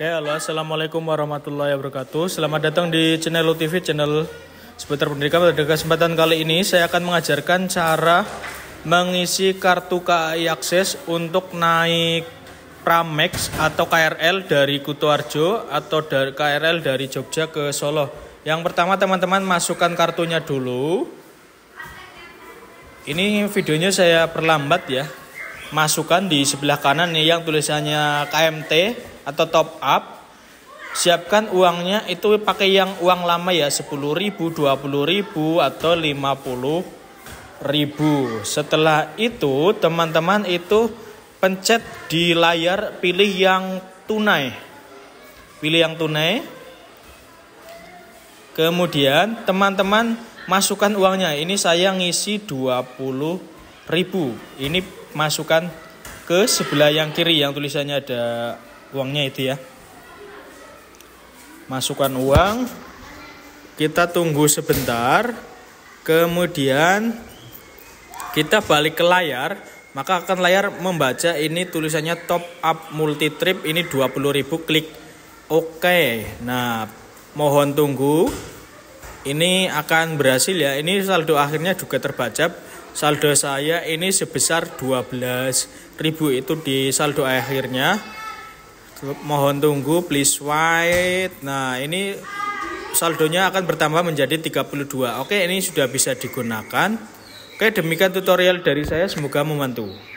Oke, halo, assalamualaikum warahmatullahi wabarakatuh. Selamat datang di channel Lu TV Channel seputar pendidikan. Pada kesempatan kali ini saya akan mengajarkan cara mengisi kartu KAI Akses untuk naik Pramex atau KRL dari Kutuarjo atau dari KRL dari Jogja ke Solo. Yang pertama teman-teman masukkan kartunya dulu. Ini videonya saya perlambat ya. Masukkan di sebelah kanan nih yang tulisannya KMT atau top up. Siapkan uangnya itu pakai yang uang lama ya, 10.000, 20.000 atau 50.000. Setelah itu teman-teman itu pencet di layar pilih yang tunai. Pilih yang tunai. Kemudian teman-teman masukkan uangnya. Ini saya ngisi 20.000. Ini masukkan ke sebelah yang kiri yang tulisannya ada uangnya itu ya. Masukkan uang. Kita tunggu sebentar. Kemudian kita balik ke layar. Maka akan layar membaca ini tulisannya top up multi trip. Ini 20.000, klik oke. Nah, mohon tunggu. Ini akan berhasil ya. Ini saldo akhirnya juga terbaca. Saldo saya ini sebesar 12.000 itu di saldo akhirnya. Mohon tunggu, please wait. Nah, ini saldonya akan bertambah menjadi 32. Oke, ini sudah bisa digunakan. Oke, demikian tutorial dari saya, semoga membantu.